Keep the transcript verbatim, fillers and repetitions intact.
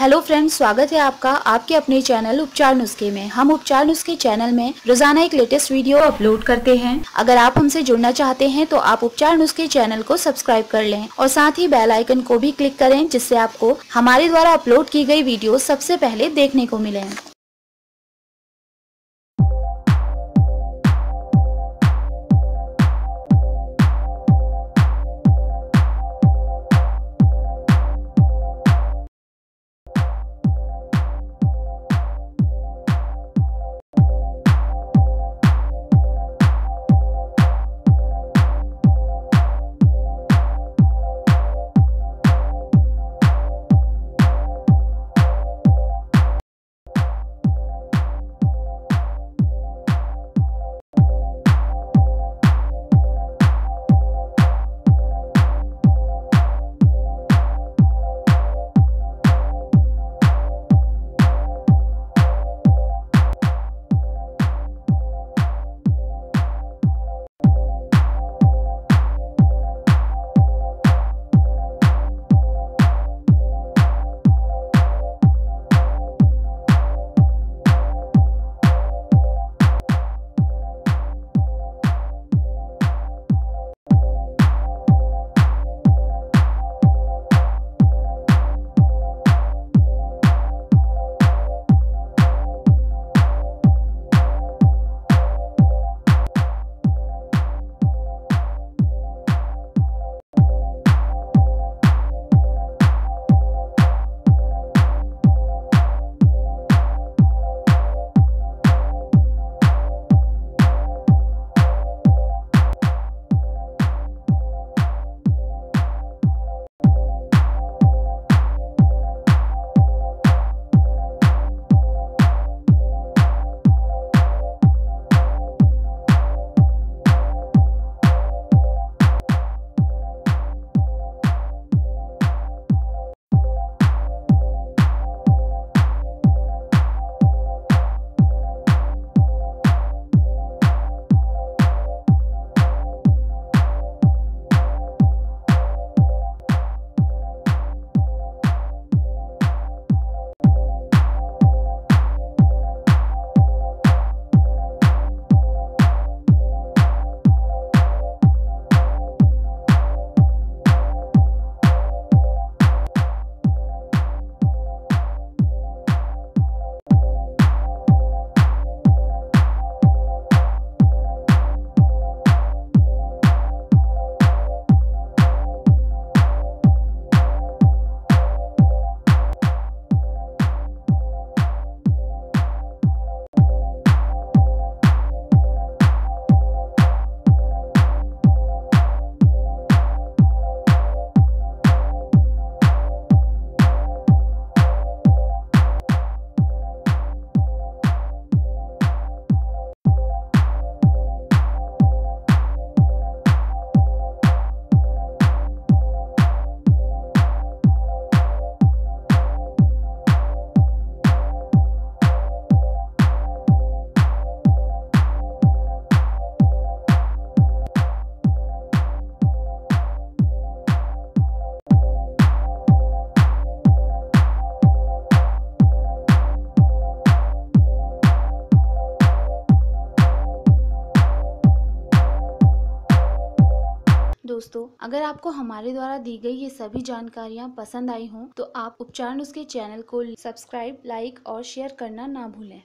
Hello friends, स्वागत है आपका आपके अपने चैनल उपचार नुस्खे में। हम उपचार नुस्खे चैनल में रोजाना एक लेटेस्ट वीडियो अपलोड करते हैं। अगर आप हमसे जुड़ना चाहते हैं तो आप उपचार नुस्खे चैनल को सब्सक्राइब कर लें और साथ ही बेल आइकन को भी क्लिक करें, जिससे आपको हमारे द्वारा अपलोड की गई वीडियो सबसे पहले देखने को मिले। दोस्तों, अगर आपको हमारे द्वारा दी गई ये सभी जानकारियाँ पसंद आई हों तो आप उपचार नुस्खे चैनल को सब्सक्राइब, लाइक और शेयर करना ना भूलें।